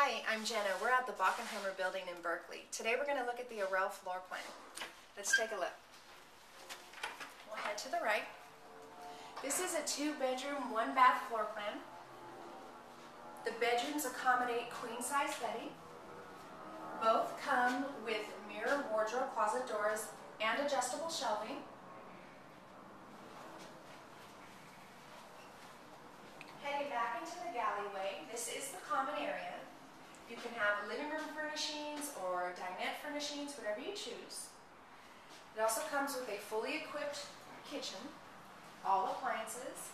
Hi, I'm Jenna. We're at the Bachenheimer Building in Berkeley. Today we're going to look at the Arel floor plan. Let's take a look. We'll head to the right. This is a 2-bedroom, 1-bath floor plan. The bedrooms accommodate queen-size bedding. Both come with mirror wardrobe, closet doors, and adjustable shelving. Heading back into the alleyway, this is the common area. You can have living room furnishings or dinette furnishings, whatever you choose. It also comes with a fully equipped kitchen, all appliances,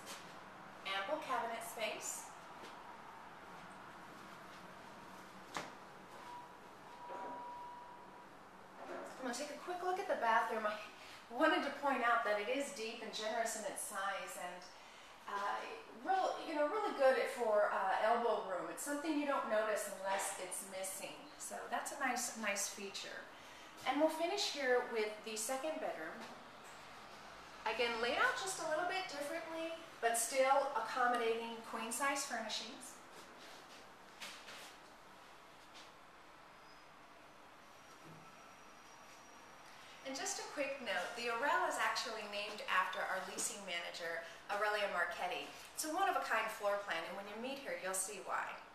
ample cabinet space. I'm going to take a quick look at the bathroom. I wanted to point out that it is deep and generous in its size, and really good for elbow room. It's something you don't notice unless it's missing. So that's a nice feature. And we'll finish here with the second bedroom. Again, laid out just a little bit differently, but still accommodating queen-size furnishings. And just a quick note, the Arel is actually named after our leasing manager, Aurelia Marchetti. It's a one-of-a-kind floor plan, and when you meet her, you'll see why.